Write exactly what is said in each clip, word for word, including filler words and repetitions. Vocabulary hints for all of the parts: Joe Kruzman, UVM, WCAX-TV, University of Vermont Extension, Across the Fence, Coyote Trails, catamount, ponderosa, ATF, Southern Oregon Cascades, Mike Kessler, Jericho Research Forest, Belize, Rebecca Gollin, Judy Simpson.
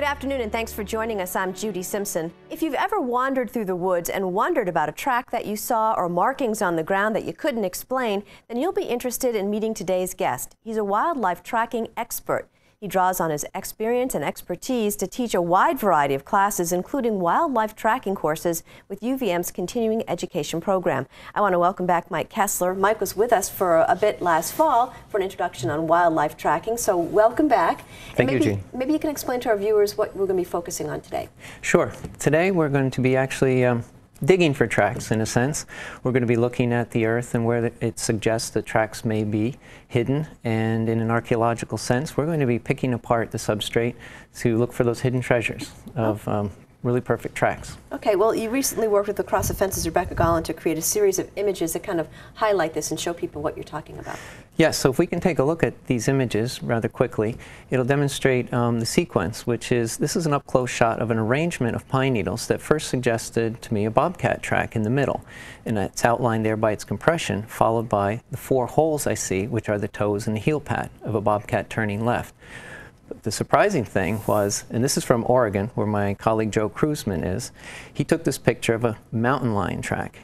Good afternoon, and thanks for joining us. I'm Judy Simpson. If you've ever wandered through the woods and wondered about a track that you saw or markings on the ground that you couldn't explain, then you'll be interested in meeting today's guest. He's a wildlife tracking expert. He draws on his experience and expertise to teach a wide variety of classes, including wildlife tracking courses with U V M's continuing education program. I want to welcome back Mike Kessler. Mike was with us for a bit last fall for an introduction on wildlife tracking, so welcome back. Thank you, Jean. Maybe you can explain to our viewers what we're going to be focusing on today. Sure. Today we're going to be actually um, digging for tracks, in a sense. We're going to be looking at the earth and where it suggests that tracks may be hidden, and in an archaeological sense we're going to be picking apart the substrate to look for those hidden treasures of um, really perfect tracks. Okay, well, you recently worked with Across the Fence's Rebecca Gollin to create a series of images that kind of highlight this and show people what you're talking about. Yes, so if we can take a look at these images rather quickly, it'll demonstrate um, the sequence, which is, this is an up-close shot of an arrangement of pine needles that first suggested to me a bobcat track in the middle, and it's outlined there by its compression, followed by the four holes I see, which are the toes and the heel pad of a bobcat turning left. The surprising thing was, and this is from Oregon, where my colleague Joe Kruzman is, he took this picture of a mountain lion track.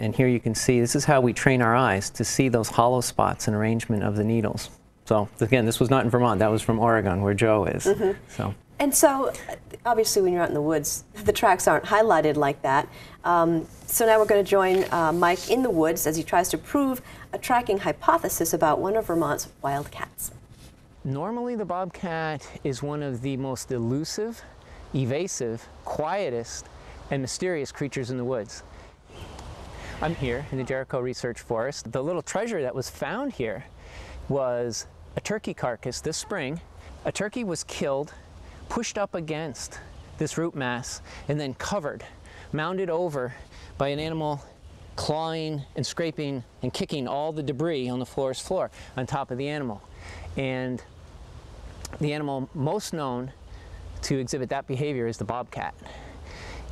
And here you can see, this is how we train our eyes to see those hollow spots and arrangement of the needles. So again, this was not in Vermont, that was from Oregon, where Joe is. Mm-hmm. So. And so, obviously when you're out in the woods, the tracks aren't highlighted like that. Um, so now we're going to join uh, Mike in the woods as he tries to prove a tracking hypothesis about one of Vermont's wildcats. Normally the bobcat is one of the most elusive, evasive, quietest, and mysterious creatures in the woods. I'm here in the Jericho Research Forest. The little treasure that was found here was a turkey carcass this spring. A turkey was killed, pushed up against this root mass, and then covered, mounded over by an animal clawing and scraping and kicking all the debris on the forest floor on top of the animal. And the animal most known to exhibit that behavior is the bobcat.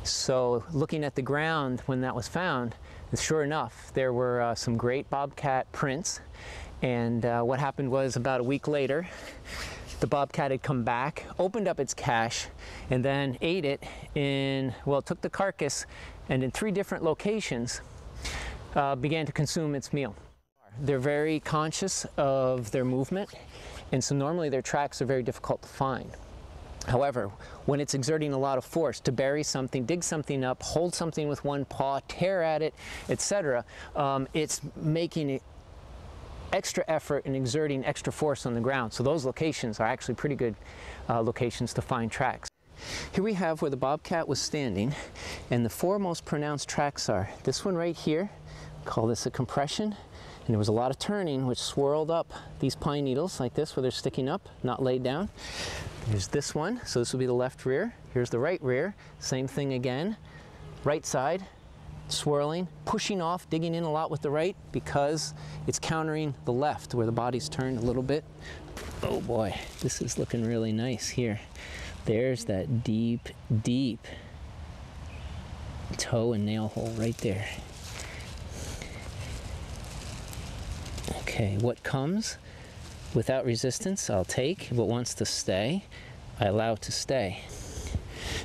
So looking at the ground when that was found, sure enough, there were uh, some great bobcat prints. And uh, what happened was, about a week later, the bobcat had come back, opened up its cache, and then ate it in, well, took the carcass, and in three different locations uh, began to consume its meal. They're very conscious of their movement, and so normally their tracks are very difficult to find. However, when it's exerting a lot of force to bury something, dig something up, hold something with one paw, tear at it, et cetera, um, it's making extra effort and exerting extra force on the ground. So those locations are actually pretty good uh, locations to find tracks. Here we have where the bobcat was standing, and the four most pronounced tracks are this one right here, call this a compression. And there was a lot of turning, which swirled up these pine needles like this, where they're sticking up, not laid down. There's this one, so this would be the left rear. Here's the right rear, same thing again. Right side, swirling, pushing off, digging in a lot with the right because it's countering the left, where the body's turned a little bit. Oh boy, this is looking really nice here. There's that deep, deep toe and nail hole right there. Okay, what comes without resistance, I'll take. What wants to stay, I allow to stay.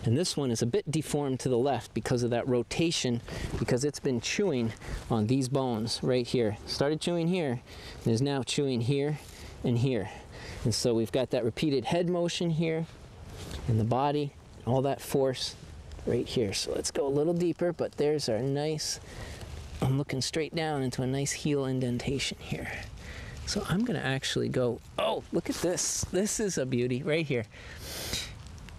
And this one is a bit deformed to the left because of that rotation, because it's been chewing on these bones right here. Started chewing here, and is now chewing here and here. And so we've got that repeated head motion here, and the body, all that force right here. So let's go a little deeper, but there's our nice, I'm looking straight down into a nice heel indentation here. So I'm gonna actually go, oh, look at this. This is a beauty right here.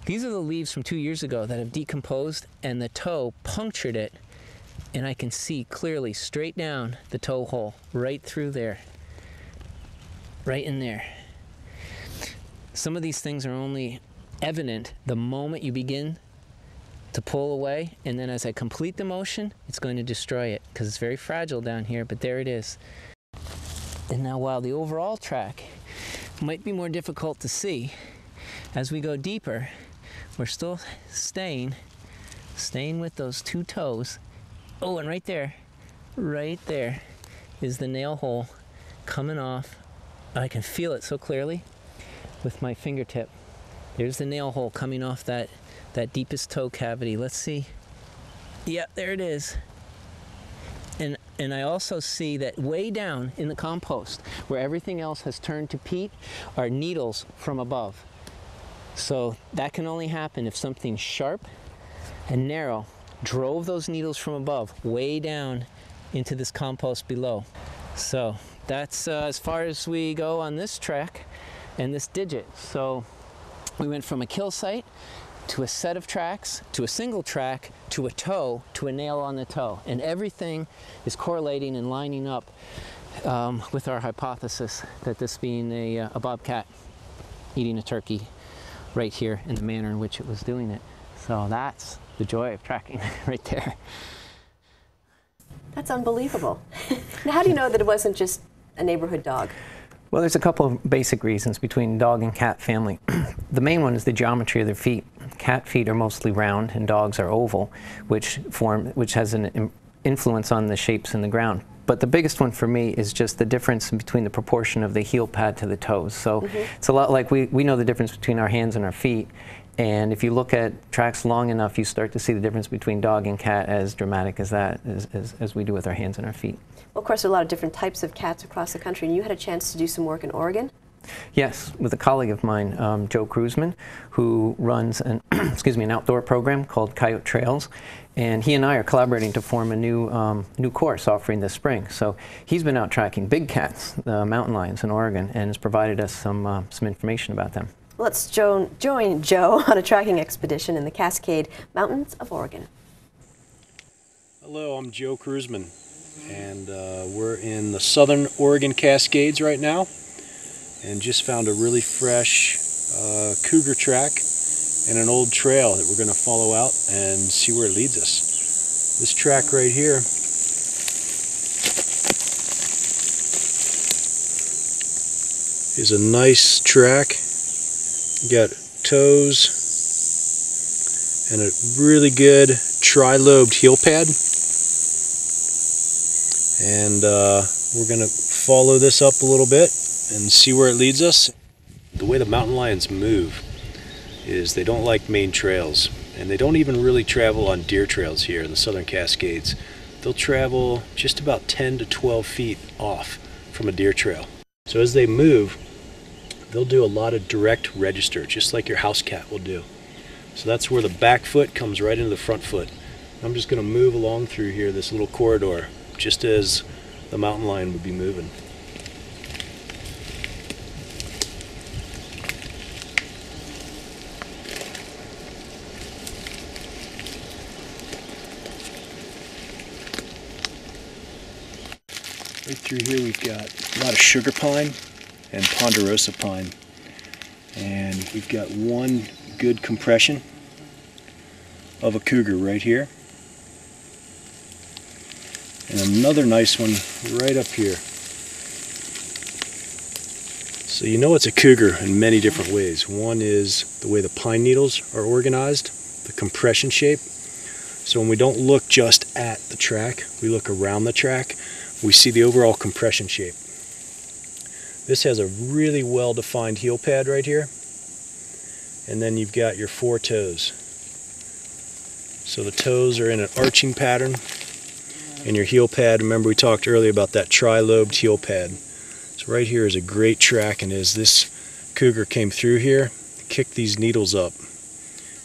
These are the leaves from two years ago that have decomposed, and the toe punctured it, and I can see clearly straight down the toe hole, right through there, right in there. Some of these things are only evident the moment you begin to pull away, and then as I complete the motion, it's going to destroy it because it's very fragile down here, but there it is. And now while the overall track might be more difficult to see, as we go deeper, we're still staying, staying with those two toes. Oh, and right there, right there is the nail hole coming off. I can feel it so clearly with my fingertip. There's the nail hole coming off that, that deepest toe cavity. Let's see. Yeah, there it is. And, and I also see that way down in the compost, where everything else has turned to peat, are needles from above. So that can only happen if something sharp and narrow drove those needles from above way down into this compost below. So that's uh, as far as we go on this track and this digit. So we went from a kill site to a set of tracks, to a single track, to a toe, to a nail on the toe. And everything is correlating and lining up um, with our hypothesis that this being a, uh, a bobcat eating a turkey right here in the manner in which it was doing it. So that's the joy of tracking right there. That's unbelievable. Now, how do you know that it wasn't just a neighborhood dog? Well, there's a couple of basic reasons between dog and cat family. The main one is the geometry of their feet. Cat feet are mostly round and dogs are oval, which form, which has an influence on the shapes in the ground. But the biggest one for me is just the difference between the proportion of the heel pad to the toes. So mm-hmm. It's a lot like we, we know the difference between our hands and our feet. And if you look at tracks long enough, you start to see the difference between dog and cat as dramatic as that, as, as, as we do with our hands and our feet. Well, of course, there are a lot of different types of cats across the country, and you had a chance to do some work in Oregon? Yes, with a colleague of mine, um, Joe Kruzman, who runs an, excuse me, an outdoor program called Coyote Trails. And he and I are collaborating to form a new, um, new course offering this spring. So he's been out tracking big cats, the mountain lions in Oregon, and has provided us some, uh, some information about them. Let's jo join Joe on a tracking expedition in the Cascade Mountains of Oregon. Hello, I'm Joe Kruzman, and uh, we're in the Southern Oregon Cascades right now, and just found a really fresh uh, cougar track and an old trail that we're going to follow out and see where it leads us. This track right here is a nice track. You got toes and a really good tri-lobed heel pad, and uh, we're gonna follow this up a little bit and see where it leads us. The way the mountain lions move is they don't like main trails, and they don't even really travel on deer trails here in the Southern Cascades. They'll travel just about ten to twelve feet off from a deer trail. So as they move, they'll do a lot of direct register, just like your house cat will do. So that's where the back foot comes right into the front foot. I'm just going to move along through here, this little corridor, just as the mountain lion would be moving. Right through here we've got a lot of sugar pine and ponderosa pine, and we've got one good compression of a cougar right here, and another nice one right up here. So you know it's a cougar in many different ways. One is the way the pine needles are organized, the compression shape. So when we don't look just at the track, we look around the track, we see the overall compression shape. This has a really well-defined heel pad right here, and then you've got your four toes. So the toes are in an arching pattern, and your heel pad, remember we talked earlier about that tri-lobed heel pad. So right here is a great track, and as this cougar came through here, kicked these needles up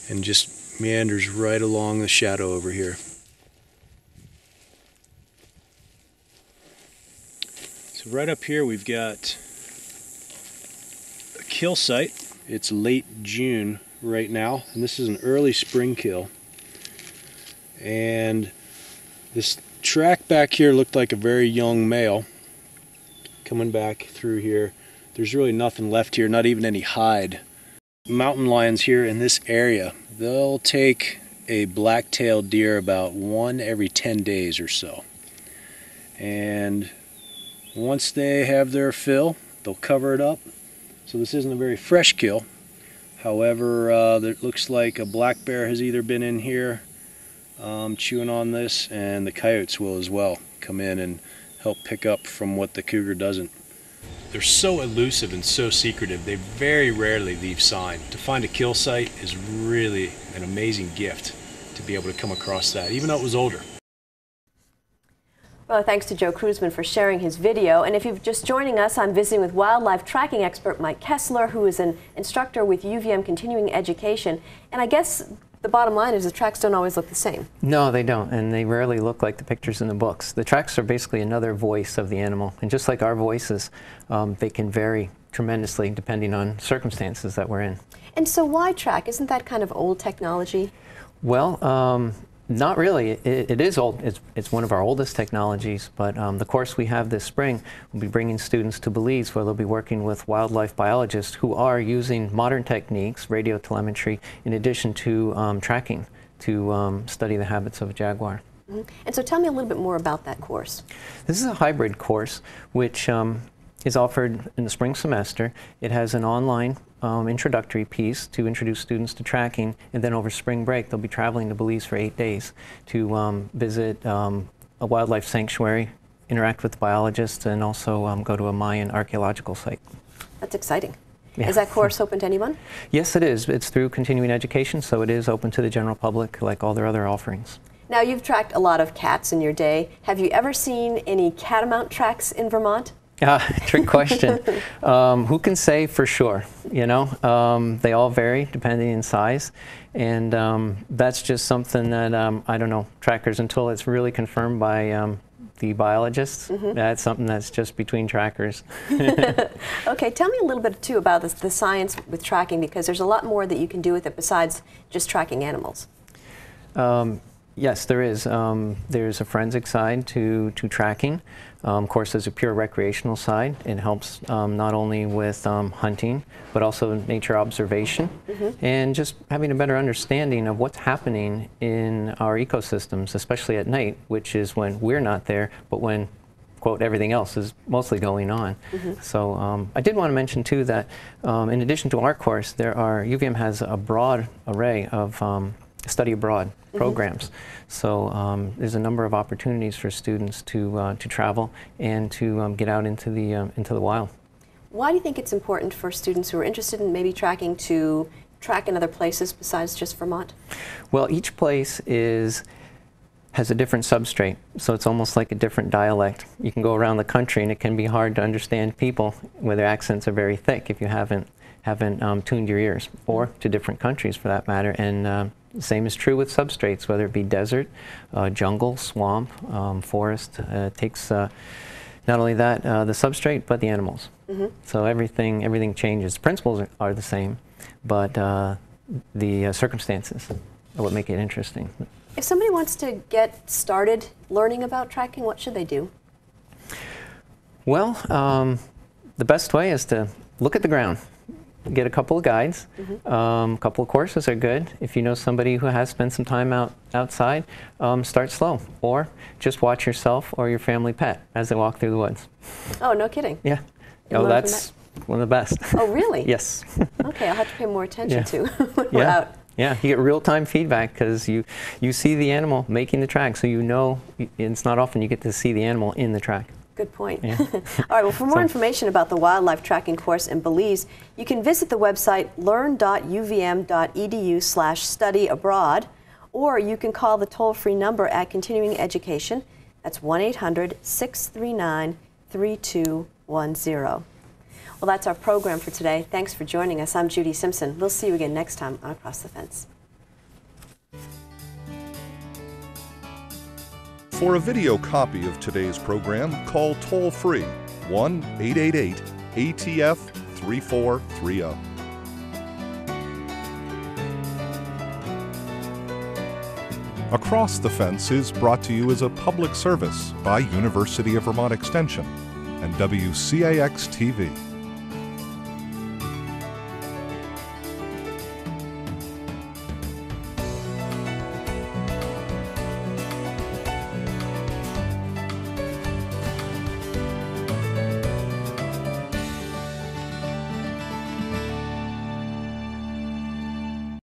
and just meanders right along the shadow over here. So right up here we've got a kill site. It's late June right now, and this is an early spring kill. And this track back here looked like a very young male coming back through here. There's really nothing left here, not even any hide. Mountain lions here in this area, they'll take a black-tailed deer about one every ten days or so. And once they have their fill, they'll cover it up. So this isn't a very fresh kill. However, uh, it looks like a black bear has either been in here um, chewing on this, and the coyotes will as well come in and help pick up from what the cougar doesn't. They're so elusive and so secretive, they very rarely leave sign. To find a kill site is really an amazing gift to be able to come across that, even though it was older. Well, thanks to Joe Kruzman for sharing his video. And if you're just joining us, I'm visiting with wildlife tracking expert Mike Kessler, who is an instructor with U V M Continuing Education. And I guess the bottom line is the tracks don't always look the same. No, they don't, and they rarely look like the pictures in the books. The tracks are basically another voice of the animal, and just like our voices, um, they can vary tremendously depending on circumstances that we're in. And so why track? Isn't that kind of old technology? Well, um, not really. It, it is old. It's, it's one of our oldest technologies, but um, the course we have this spring will be bringing students to Belize, where they'll be working with wildlife biologists who are using modern techniques, radio telemetry, in addition to um, tracking, to um, study the habits of a jaguar. Mm-hmm. And so tell me a little bit more about that course. This is a hybrid course, which um, is offered in the spring semester. It has an online Um, introductory piece to introduce students to tracking, and then over spring break they'll be traveling to Belize for eight days to um, visit um, a wildlife sanctuary, interact with biologists, and also um, go to a Mayan archaeological site. That's exciting. Yeah. Is that course open to anyone? Yes, it is. It's through continuing education, so it is open to the general public like all their other offerings. Now, you've tracked a lot of cats in your day. Have you ever seen any catamount tracks in Vermont? Uh, trick question. um, who can say for sure? You know, um, they all vary depending on size, and um, that's just something that um, I don't know, trackers, until it's really confirmed by um, the biologists. Mm-hmm. That's something that's just between trackers. Okay, tell me a little bit too about this, the science with tracking, because there's a lot more that you can do with it besides just tracking animals. Um, Yes, there is. Um, there's a forensic side to, to tracking. Um, of course, there's a pure recreational side. It helps um, not only with um, hunting, but also nature observation, mm-hmm. and just having a better understanding of what's happening in our ecosystems, especially at night, which is when we're not there, but when, quote, everything else is mostly going on. Mm-hmm. So um, I did want to mention, too, that um, in addition to our course, there are, U V M has a broad array of um, study abroad programs. Mm-hmm. So um, there's a number of opportunities for students to, uh, to travel and to um, get out into the, um, into the wild. Why do you think it's important for students who are interested in maybe tracking to track in other places besides just Vermont? Well, each place is has a different substrate, so it's almost like a different dialect. You can go around the country and it can be hard to understand people where their accents are very thick if you haven't haven't um, tuned your ears, or to different countries for that matter. And um, same is true with substrates, whether it be desert, uh, jungle, swamp, um, forest. Uh, it takes uh, not only that, uh, the substrate, but the animals. Mm-hmm. So everything, everything changes. Principles are, are the same, but uh, the uh, circumstances are what make it interesting. If somebody wants to get started learning about tracking, what should they do? Well, um, the best way is to look at the ground. Get a couple of guides. Mm-hmm. um, a couple of courses are good. If you know somebody who has spent some time out outside, um, start slow, or just watch yourself or your family pet as they walk through the woods. Oh, no kidding. Yeah. You oh, that's that? one of the best. Oh, really? Yes. Okay, I'll have to pay more attention yeah. to when yeah. we're out. Yeah, you get real-time feedback because you, you see the animal making the track, so you know it's not often you get to see the animal in the track. Good point. Yeah. All right, well, for more so. information about the wildlife tracking course in Belize, you can visit the website learn dot U V M dot E D U slash study abroad, or you can call the toll-free number at Continuing Education. That's one eight hundred, six three nine, three two one zero. Well, that's our program for today. Thanks for joining us. I'm Judy Simpson. We'll see you again next time on Across the Fence. For a video copy of today's program, call toll-free one eight eight eight, A T F, three four three zero. Across the Fence is brought to you as a public service by University of Vermont Extension and W C A X T V.